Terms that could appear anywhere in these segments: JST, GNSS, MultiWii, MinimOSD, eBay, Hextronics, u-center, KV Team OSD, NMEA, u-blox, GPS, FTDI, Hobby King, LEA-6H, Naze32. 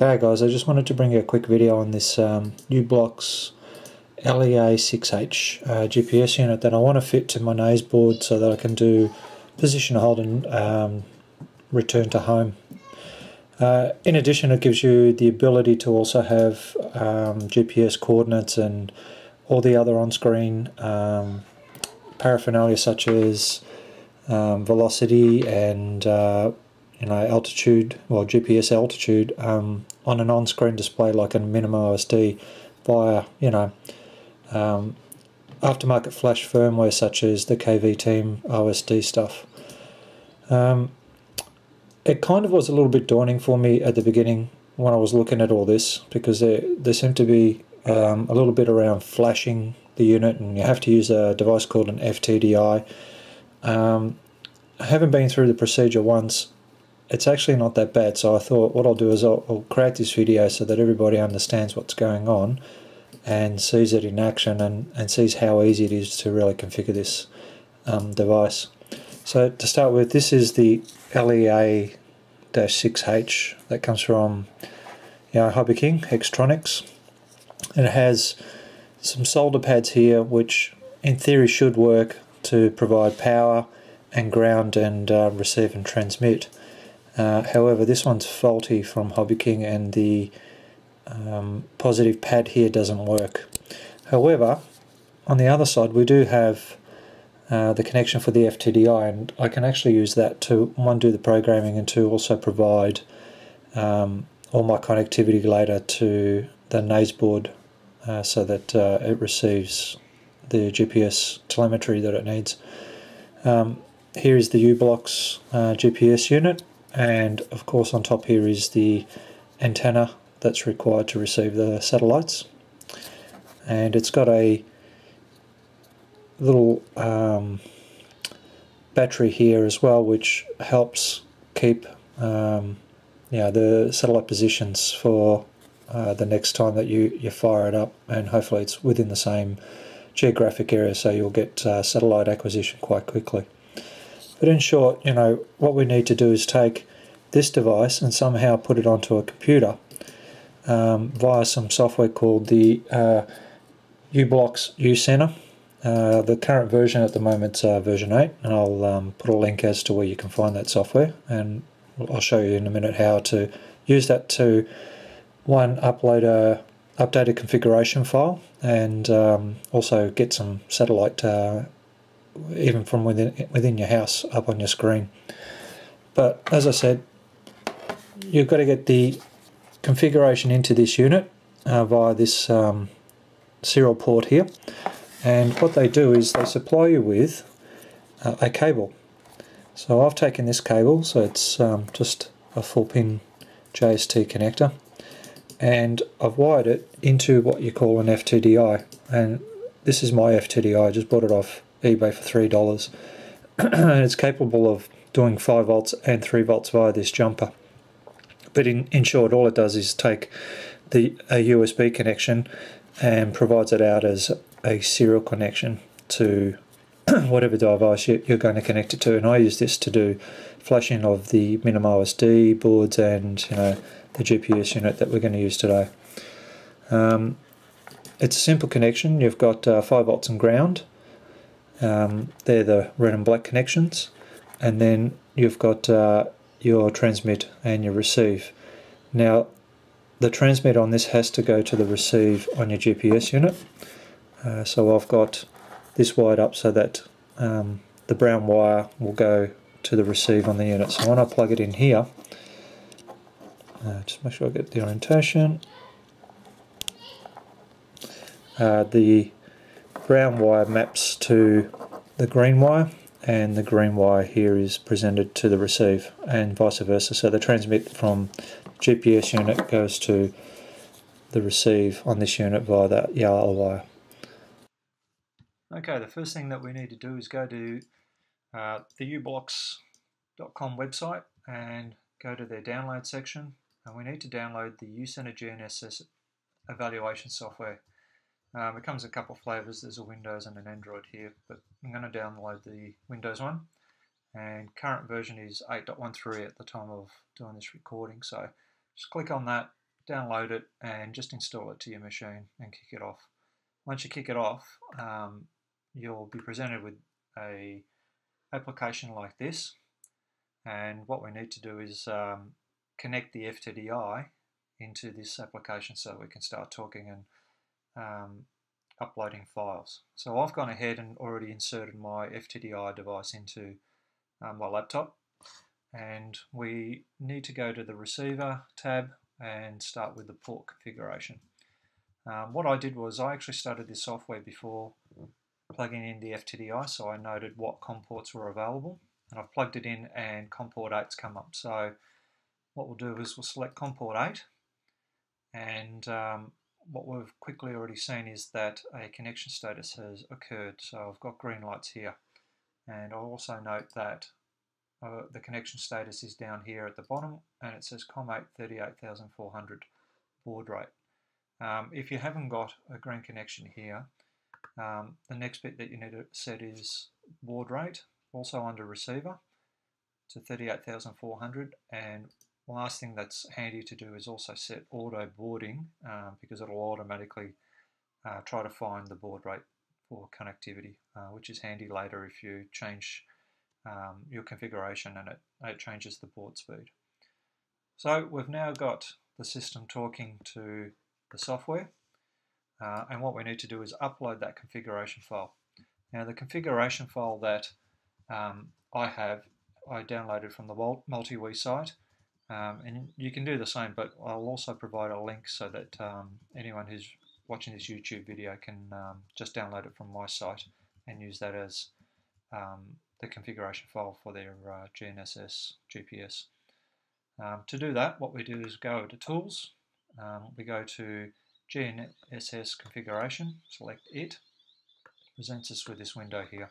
Okay guys, I just wanted to bring you a quick video on this u-blox LEA-6H GPS unit that I want to fit to my Naze board so that I can do position hold and return to home. In addition, it gives you the ability to also have GPS coordinates and all the other on-screen paraphernalia such as velocity and altitude, well, GPS altitude on an on-screen display like a MinimOSD via aftermarket flash firmware such as the KV Team OSD stuff. It kind of was a little bit daunting for me at the beginning when I was looking at all this, because there seemed to be a little bit around flashing the unit, and you have to use a device called an FTDI. I haven't been through the procedure once. It's actually not that bad, so I thought what I'll do is I'll create this video so that everybody understands what's going on and sees it in action and sees how easy it is to really configure this device. So to start with, this is the LEA-6H that comes from Hobby King, Hextronics. And it has some solder pads here which in theory should work to provide power and ground and receive and transmit. However, this one's faulty from Hobby King and the positive pad here doesn't work. However, on the other side we do have the connection for the FTDI, and I can actually use that to, one, do the programming, and two, also provide all my connectivity later to the Naze board so that it receives the GPS telemetry that it needs. Here is the u-blox GPS unit, and of course on top here is the antenna that's required to receive the satellites, and it's got a little battery here as well, which helps keep the satellite positions for the next time that you fire it up, and hopefully it's within the same geographic area, so you'll get satellite acquisition quite quickly. But in short, what we need to do is take this device and somehow put it onto a computer via some software called the u-blox U-Center. The current version at the moment is version 8, and I'll put a link as to where you can find that software, and I'll show you in a minute how to use that to, one, upload a updated configuration file, and also get some satellite even from within your house up on your screen. But as I said, you've got to get the configuration into this unit via this serial port here. And what they do is they supply you with a cable. So I've taken this cable, so it's just a 4-pin JST connector, and I've wired it into what you call an FTDI. And this is my FTDI, I just bought it off eBay for $3. It's capable of doing 5 volts and 3 volts via this jumper. But in short, all it does is take a USB connection and provides it out as a serial connection to whatever device you're going to connect it to. And I use this to do flashing of the MinimOSD boards and the GPS unit that we're going to use today. It's a simple connection. You've got 5 volts and ground. They're the red and black connections, and then you've got your transmit and your receive. Now the transmit on this has to go to the receive on your GPS unit, so I've got this wired up so that the brown wire will go to the receive on the unit. So when I plug it in here, just make sure I get the orientation, the brown wire maps to the green wire, and the green wire here is presented to the receive, and vice versa. So the transmit from GPS unit goes to the receive on this unit via that yellow wire. Okay, the first thing that we need to do is go to the u-blox.com website and go to their download section, and we need to download the U-Center GNSS evaluation software. It comes in a couple of flavours. There's a Windows and an Android here, but I'm going to download the Windows one, and current version is 8.13 at the time of doing this recording. So just click on that, download it, and just install it to your machine and kick it off. Once you kick it off, you'll be presented with an application like this, and what we need to do is connect the FTDI into this application so we can start talking and uploading files. So I've gone ahead and already inserted my FTDI device into my laptop, and we need to go to the receiver tab and start with the port configuration. What I did was I actually started this software before plugging in the FTDI, so I noted what COM ports were available, and I've plugged it in and COM port 8's come up. So what we'll do is we'll select COM port 8, and what we've quickly already seen is that a connection status has occurred, so I've got green lights here. And I'll also note that the connection status is down here at the bottom, and it says COM8 38400 baud rate. If you haven't got a green connection here, the next bit that you need to set is baud rate, also under receiver, to 38400, and last thing that's handy to do is also set auto boarding, because it'll automatically try to find the baud rate for connectivity, which is handy later if you change your configuration and it changes the baud speed. So we've now got the system talking to the software, and what we need to do is upload that configuration file. Now the configuration file that I downloaded from the MultiWii site. And you can do the same, but I'll also provide a link so that anyone who's watching this YouTube video can just download it from my site and use that as the configuration file for their GNSS GPS. To do that, what we do is go to Tools, we go to GNSS Configuration, select it, presents us with this window here.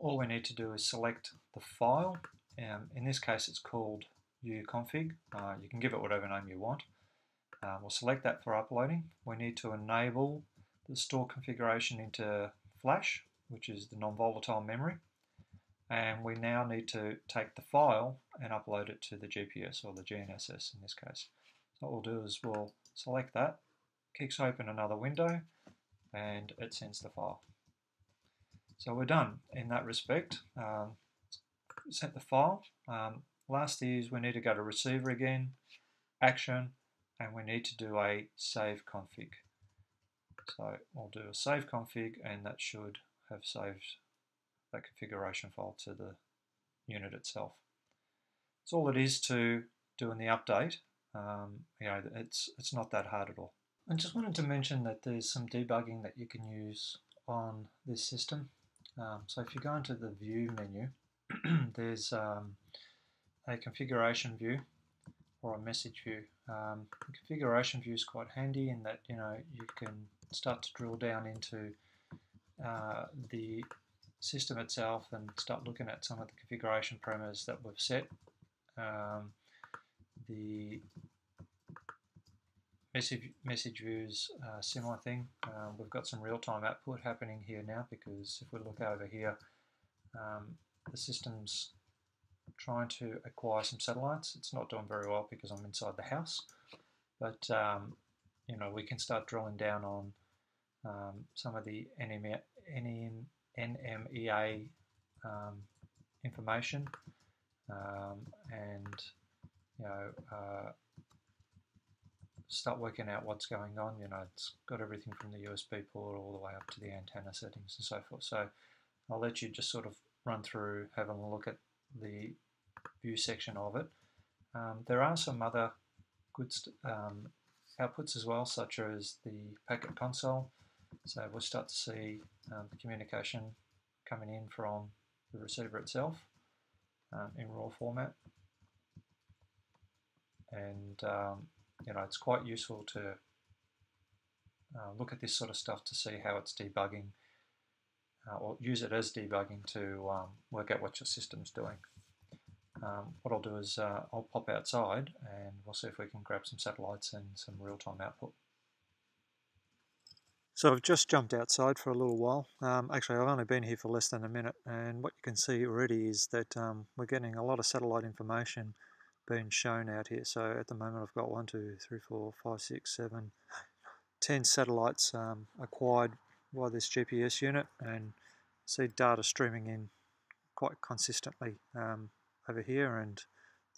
All we need to do is select the file. In this case it's called uconfig, you can give it whatever name you want. We'll select that for uploading. We need to enable the store configuration into flash, which is the non-volatile memory, and we now need to take the file and upload it to the GPS, or the GNSS in this case. So what we'll do is we'll select that, kicks open another window, and it sends the file. So we're done in that respect. Sent the file. Last is we need to go to receiver again, action, and we need to do a save config. So we'll do a save config, and that should have saved that configuration file to the unit itself. It's all it is to doing the update. You know, it's not that hard at all. I just wanted to mention that there's some debugging that you can use on this system. So if you go into the view menu, there's a configuration view or a message view. The configuration view is quite handy in that you can start to drill down into the system itself and start looking at some of the configuration parameters that we've set. The message view is a similar thing. We've got some real-time output happening here now, because if we look over here, the system's trying to acquire some satellites. It's not doing very well because I'm inside the house, but you know, we can start drilling down on some of the NMEA information, and start working out what's going on. It's got everything from the USB port all the way up to the antenna settings and so forth. So I'll let you just sort of run through having a look at the view section of it. There are some other good outputs as well, such as the packet console. So we'll start to see the communication coming in from the receiver itself in raw format, and it's quite useful to look at this sort of stuff to see how it's debugging. Or use it as debugging to work out what your system's doing. What I'll do is I'll pop outside and we'll see if we can grab some satellites and some real-time output. So I've just jumped outside for a little while. Actually, I've only been here for less than a minute, and what you can see already is that we're getting a lot of satellite information been shown out here. So at the moment I've got 10 satellites acquired by this GPS unit, and see data streaming in quite consistently over here, and the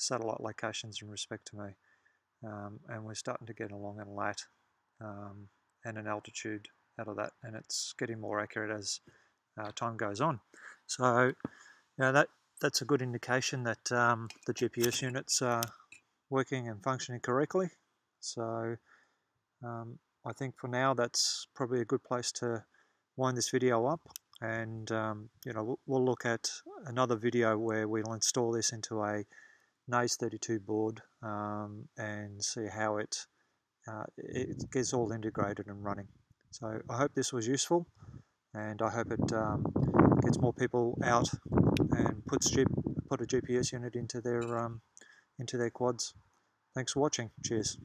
satellite locations in respect to me. And we're starting to get along in lat and an altitude out of that, and it's getting more accurate as time goes on. So you know, that's a good indication that the GPS unit's working and functioning correctly. So I think for now that's probably a good place to wind this video up, and you know, we'll look at another video where we'll install this into a Naze32 board and see how it gets all integrated and running. So I hope this was useful, and I hope it gets more people out and put a GPS unit into their quads. Thanks for watching. Cheers.